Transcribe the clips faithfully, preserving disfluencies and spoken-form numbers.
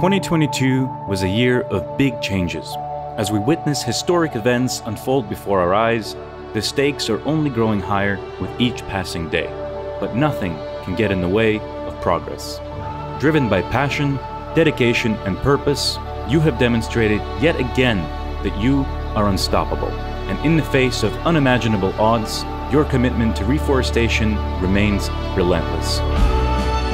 twenty twenty-two was a year of big changes. As we witness historic events unfold before our eyes, the stakes are only growing higher with each passing day. But nothing can get in the way of progress. Driven by passion, dedication, and purpose, you have demonstrated yet again that you are unstoppable. And in the face of unimaginable odds, your commitment to reforestation remains relentless.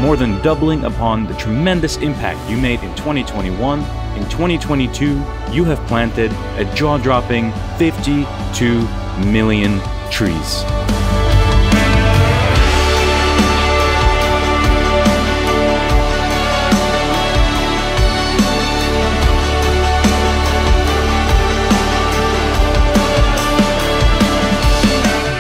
More than doubling upon the tremendous impact you made in twenty twenty-one, in twenty twenty-two, you have planted a jaw-dropping fifty-two million trees.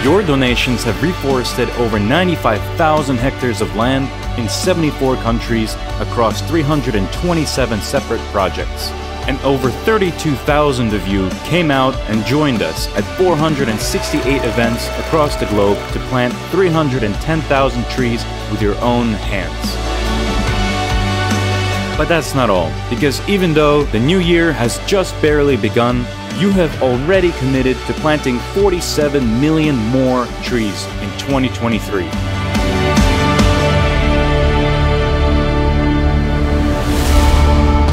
Your donations have reforested over ninety-five thousand hectares of land in seventy-four countries across three hundred twenty-seven separate projects. And over thirty-two thousand of you came out and joined us at four hundred sixty-eight events across the globe to plant three hundred ten thousand trees with your own hands. But that's not all, because even though the new year has just barely begun, you have already committed to planting forty-seven million more trees in twenty twenty-three.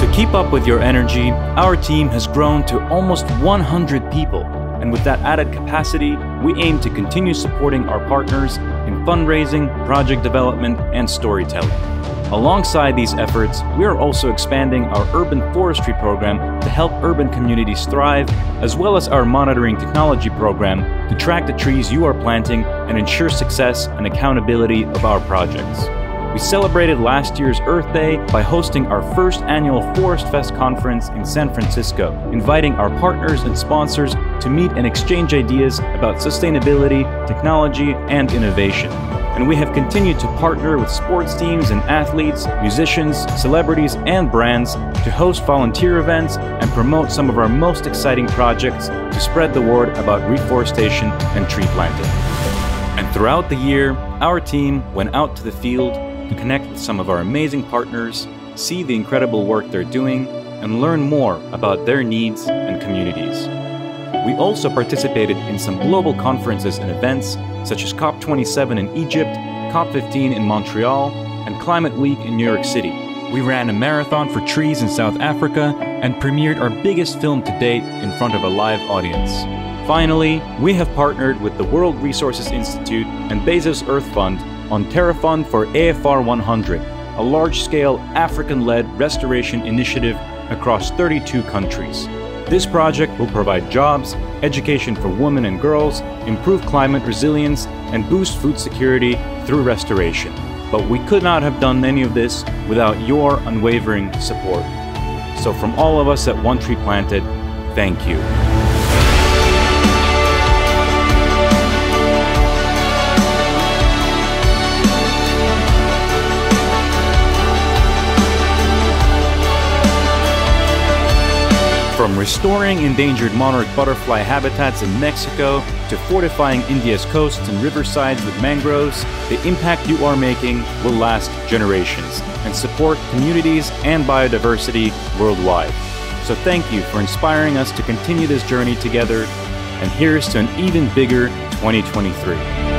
To keep up with your energy, our team has grown to almost one hundred people. And with that added capacity, we aim to continue supporting our partners in fundraising, project development, and storytelling. Alongside these efforts, we are also expanding our urban forestry program to help urban communities thrive, as well as our monitoring technology program to track the trees you are planting and ensure success and accountability of our projects. We celebrated last year's Earth Day by hosting our first annual Forest Fest conference in San Francisco, inviting our partners and sponsors to meet and exchange ideas about sustainability, technology, and innovation. And we have continued to partner with sports teams and athletes, musicians, celebrities, and brands to host volunteer events and promote some of our most exciting projects to spread the word about reforestation and tree planting. And throughout the year, our team went out to the field to connect with some of our amazing partners, see the incredible work they're doing, and learn more about their needs and communities. We also participated in some global conferences and events such as COP twenty-seven in Egypt, COP fifteen in Montreal, and Climate Week in New York City. We ran a marathon for trees in South Africa and premiered our biggest film to date in front of a live audience. Finally, we have partnered with the World Resources Institute and Bezos Earth Fund on TerraFund for A F R one hundred, a large-scale African-led restoration initiative across thirty-two countries. This project will provide jobs, education for women and girls, improve climate resilience, and boost food security through restoration. But we could not have done any of this without your unwavering support. So from all of us at One Tree Planted, thank you. From restoring endangered monarch butterfly habitats in Mexico to fortifying India's coasts and riversides with mangroves, the impact you are making will last generations and support communities and biodiversity worldwide. So thank you for inspiring us to continue this journey together, and here's to an even bigger twenty twenty-three.